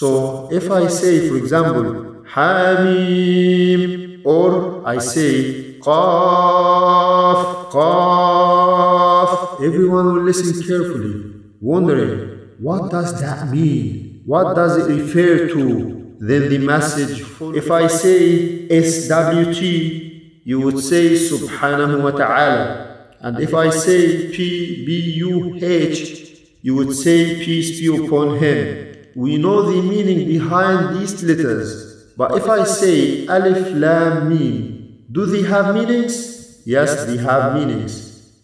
So if I say, for example, Hamim, or I say Qaf, Qaf, everyone will listen carefully, wondering, what does that mean? What does it refer to? Then the message, if I say SWT, you would say Subhanahu wa Ta'ala. And if I say PBUH, you would say peace be upon him. We know the meaning behind these letters, but if I say Alif, Lam, Mim, do they have meanings? Yes, they have meanings.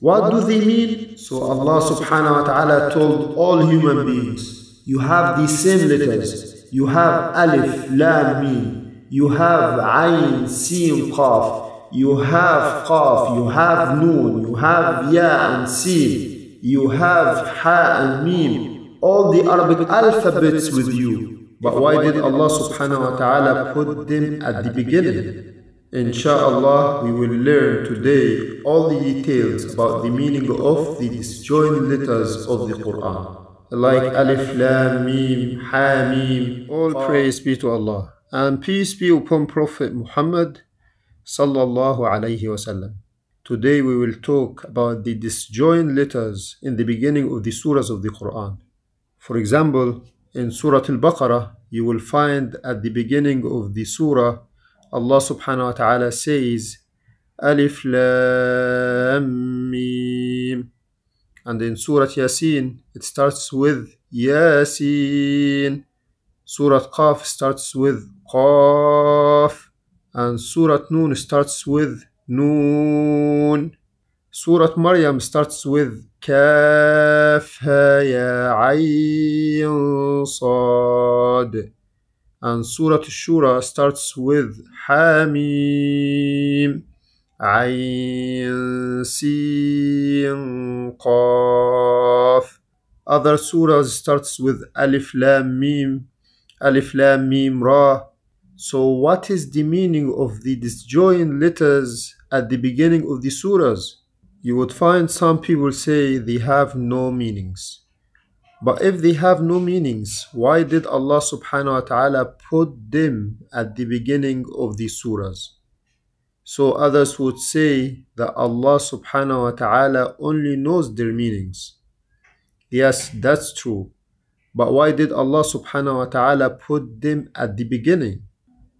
What do they mean? So Allah subhanahu wa ta'ala told all human beings, you have the same letters. You have Alif, Lam, Mim. You have Ayn, Sin, Qaf. You have Qaf. You have Noon. You have Ya and Sin. You have Ha and Mim. All the Arabic alphabets with you. But why did Allah subhanahu wa ta'ala put them at the beginning? Insha'Allah, we will learn today all the details about the meaning of the disjoined letters of the Quran, like Alif, Lam, Mim, Ha, Mim. All praise be to Allah, and peace be upon Prophet Muhammad sallallahu alayhi wasallam. Today we will talk about the disjoined letters in the beginning of the surahs of the Quran. For example, in Surah Al-Baqarah, you will find at the beginning of the surah, Allah subhanahu wa ta'ala says, Alif Lam Mim. And in Surah Yasin, it starts with Yasin. Surah Qaf starts with Qaf. And Surah Noon starts with Noon. Surah Maryam starts with Kaf, Ha, Ya, Ayn, Sad. And Surah Shura starts with Hamim, Ayn, Sin, Qaf. Other surahs starts with Alif, Lam, Mim, Ra. So what is the meaning of the disjoined letters at the beginning of the surahs? You would find some people say they have no meanings. But if they have no meanings, why did Allah subhanahu wa ta'ala put them at the beginning of the surahs? So others would say that Allah subhanahu wa ta'ala only knows their meanings. Yes, that's true. But why did Allah subhanahu wa ta'ala put them at the beginning?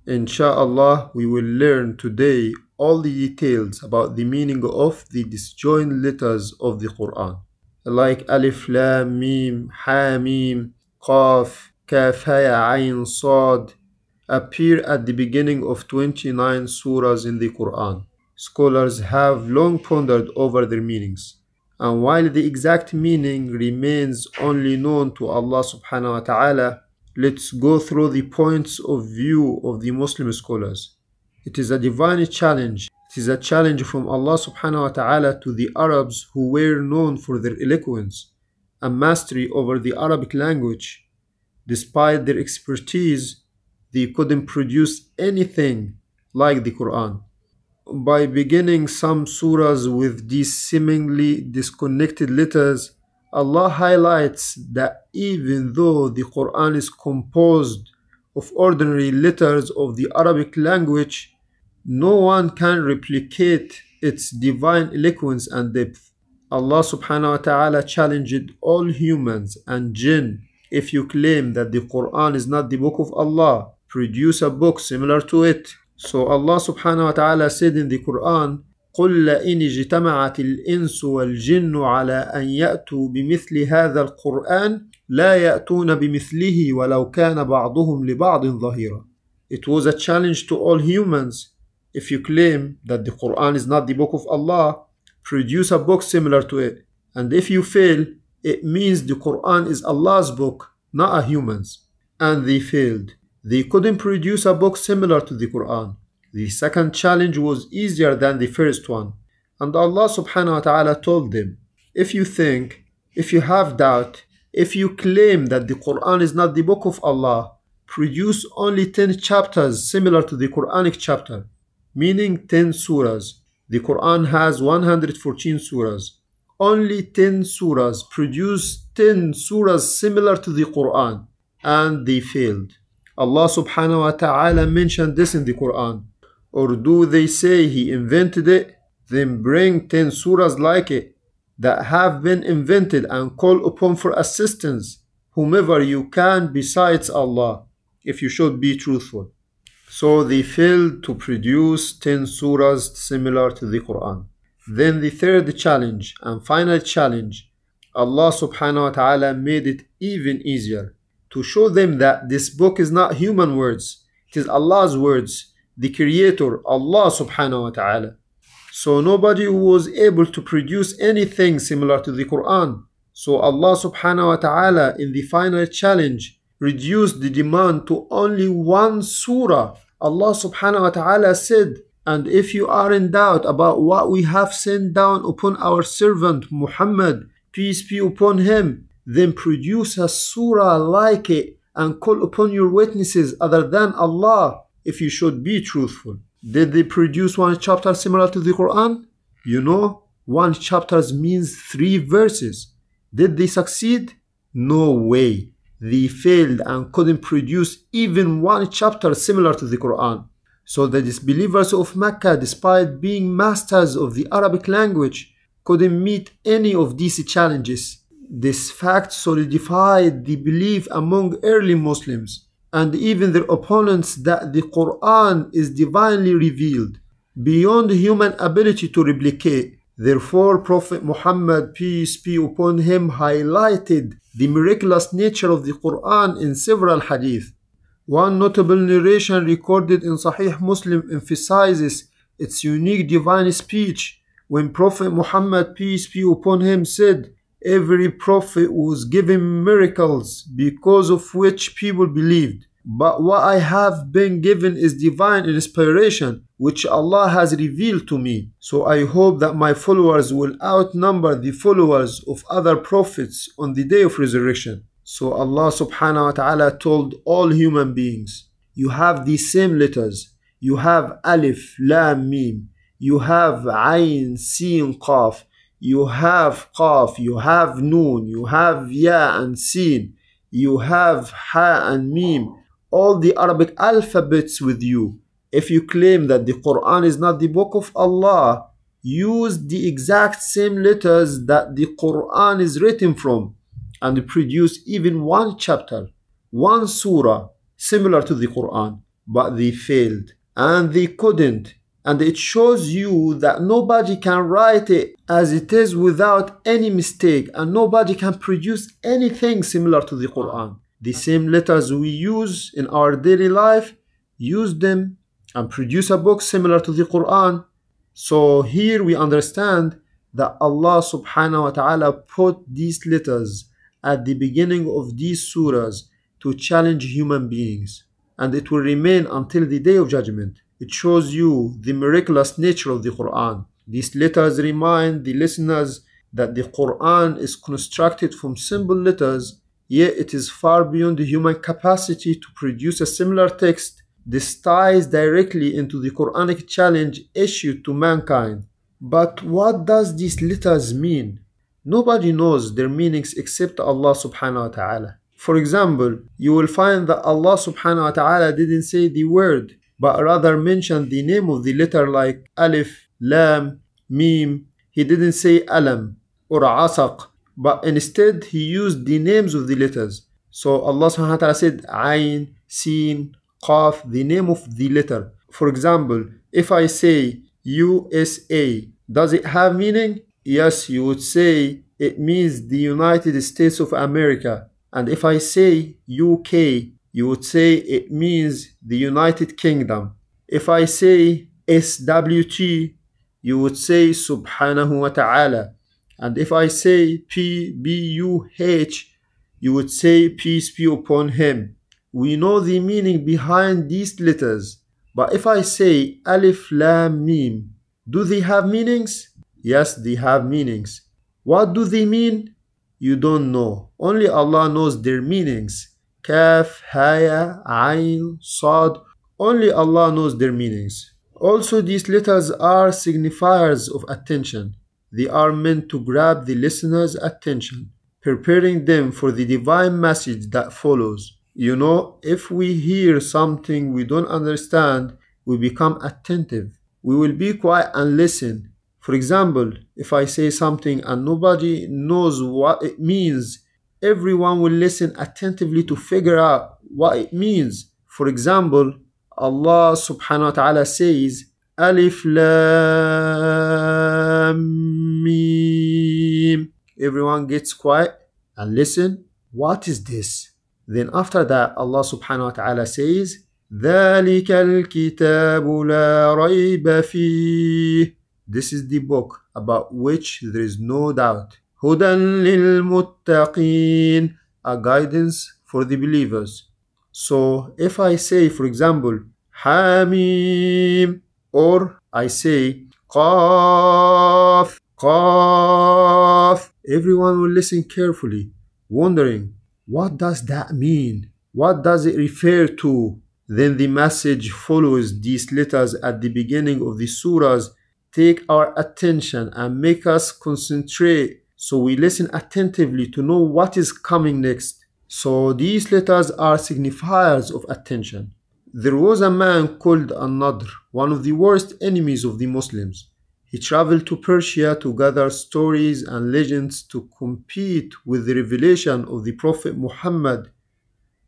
Insha'Allah, we will learn today all the details about the meaning of the disjoined letters of the Quran, like Alif, Lam, Mim, Ha, Mim, Qaf, Kaf, Ha, Ya, Ayn, Sad, appear at the beginning of 29 surahs in the Quran. Scholars have long pondered over their meanings, and while the exact meaning remains only known to Allah subhanahu wa ta'ala, let's go through the points of view of the Muslim scholars. It is a divine challenge. It is a challenge from Allah subhanahu wa ta'ala to the Arabs who were known for their eloquence and mastery over the Arabic language. Despite their expertise, they couldn't produce anything like the Quran. By beginning some surahs with these seemingly disconnected letters, Allah highlights that even though the Quran is composed of ordinary letters of the Arabic language, no one can replicate its divine eloquence and depth. Allah subhanahu wa ta'ala challenged all humans and jinn. If you claim that the Quran is not the book of Allah, produce a book similar to it. So Allah subhanahu wa ta'ala said in the Quran, قُلْ لَئِنِ اجْتَمَعَتِ الْإِنسُ وَالْجِنُّ عَلَىٰ أَنْ يَأْتُوا بِمِثْلِ هَذَا الْقُرْآنِ لَا يَأْتُونَ بِمِثْلِهِ وَلَوْ كَانَ بَعْضُهُمْ لِبَعْضٍ ظَهِيرًا. It was a challenge to all humans. If you claim that the Quran is not the book of Allah, produce a book similar to it. And if you fail, it means the Quran is Allah's book, not a human's. And they failed. They couldn't produce a book similar to the Quran. The second challenge was easier than the first one. And Allah subhanahu wa ta'ala told them, if you think, if you have doubt, if you claim that the Quran is not the book of Allah, produce only 10 chapters similar to the Quranic chapter, meaning 10 surahs. The Quran has 114 surahs. Only 10 surahs. Produce 10 surahs similar to the Quran. and they failed. Allah subhanahu wa ta'ala mentioned this in the Quran. Or do they say he invented it? Then bring 10 surahs like it that have been invented and call upon for assistance whomever you can besides Allah, if you should be truthful. So they failed to produce 10 surahs similar to the Quran. Then the third challenge and final challenge, Allah subhanahu wa ta'ala made it even easier to show them that this book is not human words, it is Allah's words, the Creator, Allah subhanahu wa ta'ala. So nobody was able to produce anything similar to the Quran. So Allah subhanahu wa ta'ala in the final challenge reduced the demand to only one surah. Allah subhanahu wa ta'ala said, and if you are in doubt about what we have sent down upon our servant Muhammad, peace be upon him, then produce a surah like it and call upon your witnesses other than Allah, if you should be truthful. Did they produce one chapter similar to the Quran? You know, one chapter means 3 verses. Did they succeed? No way. They failed and couldn't produce even one chapter similar to the Quran. So the disbelievers of Mecca, despite being masters of the Arabic language, couldn't meet any of these challenges. This fact solidified the belief among early Muslims and even their opponents that the Quran is divinely revealed, beyond human ability to replicate. Therefore, Prophet Muhammad, peace be upon him, highlighted the miraculous nature of the Quran in several hadith. One notable narration recorded in Sahih Muslim emphasizes its unique divine speech when Prophet Muhammad, peace be upon him, said, "Every prophet was given miracles because of which people believed. But what I have been given is divine inspiration, which Allah has revealed to me. So I hope that my followers will outnumber the followers of other prophets on the day of resurrection." So Allah subhanahu wa ta'ala told all human beings, you have the same letters. You have Alif, Lam, Mim. You have Ayn, Sin, Qaf. You have Qaf. You have Noon. You have Ya and Sin. You have Ha and Mim. All the Arabic alphabets with you. If you claim that the Quran is not the book of Allah, use the exact same letters that the Quran is written from, and produce even one chapter, one surah similar to the Quran. But they failed and they couldn't, and it shows you that nobody can write it as it is without any mistake, and nobody can produce anything similar to the Quran. The same letters we use in our daily life, use them and produce a book similar to the Quran. So here we understand that Allah subhanahu wa ta'ala put these letters at the beginning of these surahs to challenge human beings, and it will remain until the day of judgment. It shows you the miraculous nature of the Quran. These letters remind the listeners that the Quran is constructed from simple letters, yet it is far beyond the human capacity to produce a similar text. This ties directly into the Quranic challenge issued to mankind. But what does these letters mean? Nobody knows their meanings except Allah subhanahu wa ta'ala. For example, you will find that Allah subhanahu wa ta'ala didn't say the word, but rather mentioned the name of the letter like Alif, Lam, Mim. He didn't say Alam or Asaq, but instead he used the names of the letters. So Allah subhanahu wa ta'ala said Ayn, Sin, Qaf, the name of the letter. For example, if I say USA, does it have meaning? Yes, you would say it means the United States of America. And if I say UK, you would say it means the United Kingdom. If I say SWT, you would say Subhanahu wa Ta'ala. And if I say PBUH, you would say peace be upon him. We know the meaning behind these letters. But if I say Alif, Lam, Mim, do they have meanings? Yes, they have meanings. What do they mean? You don't know. Only Allah knows their meanings. Kaf, Haya, Ayn, Sad. Only Allah knows their meanings. Also, these letters are signifiers of attention. They are meant to grab the listener's attention, preparing them for the divine message that follows. You know, if we hear something we don't understand, we become attentive. We will be quiet and listen. For example, if I say something and nobody knows what it means, everyone will listen attentively to figure out what it means. For example, Allah subhanahu wa ta'ala says, Alif Lam Mim. Everyone gets quiet and listen. What is this? Then after that, Allah subhanahu wa ta'ala says, Thalik al-kitabu la rayba fee. This is the book about which there is no doubt. Hudan l lil muttaqeen, a guidance for the believers. So if I say, for example, Hamim, or I say Qaf, Qaf, everyone will listen carefully, wondering, what does that mean? What does it refer to? Then the message follows these letters at the beginning of the surahs, take our attention and make us concentrate, so we listen attentively to know what is coming next. So these letters are signifiers of attention. There was a man called Al-Nadr, one of the worst enemies of the Muslims. He traveled to Persia to gather stories and legends to compete with the revelation of the Prophet Muhammad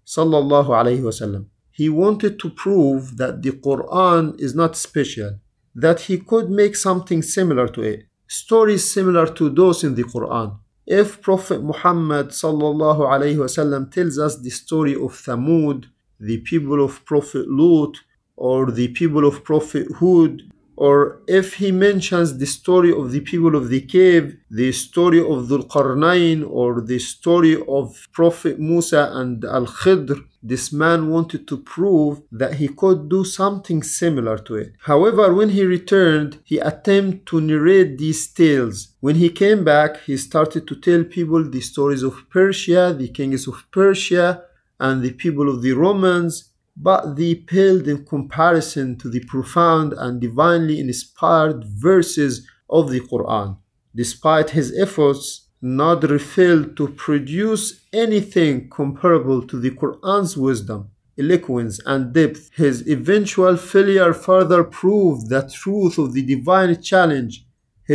sallallahu alaihi wasallam. He wanted to prove that the Qur'an is not special, that he could make something similar to it, stories similar to those in the Qur'an. If Prophet Muhammad sallallahu alaihi wasallam tells us the story of Thamud, the people of Prophet Lut, or the people of Prophet Hud, or if he mentions the story of the people of the cave, the story of Dhul Qarnayn, or the story of Prophet Musa and Al-Khidr, this man wanted to prove that he could do something similar to it. However, when he returned, he attempted to narrate these tales. When he came back, he started to tell people the stories of Persia, the kings of Persia, and the people of the Romans, but they paled in comparison to the profound and divinely inspired verses of the Qur'an. Despite his efforts, Nadr failed to produce anything comparable to the Qur'an's wisdom, eloquence, and depth. His eventual failure further proved the truth of the divine challenge.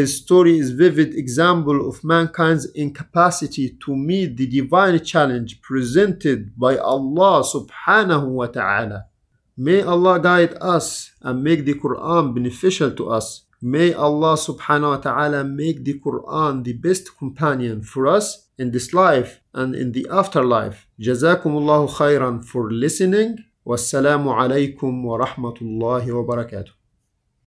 His story is a vivid example of mankind's incapacity to meet the divine challenge presented by Allah subhanahu wa ta'ala. May Allah guide us and make the Qur'an beneficial to us. May Allah subhanahu wa ta'ala make the Qur'an the best companion for us in this life and in the afterlife. Jazakumullahu khairan for listening. Wassalamu alaikum wa rahmatullahi wa barakatuh.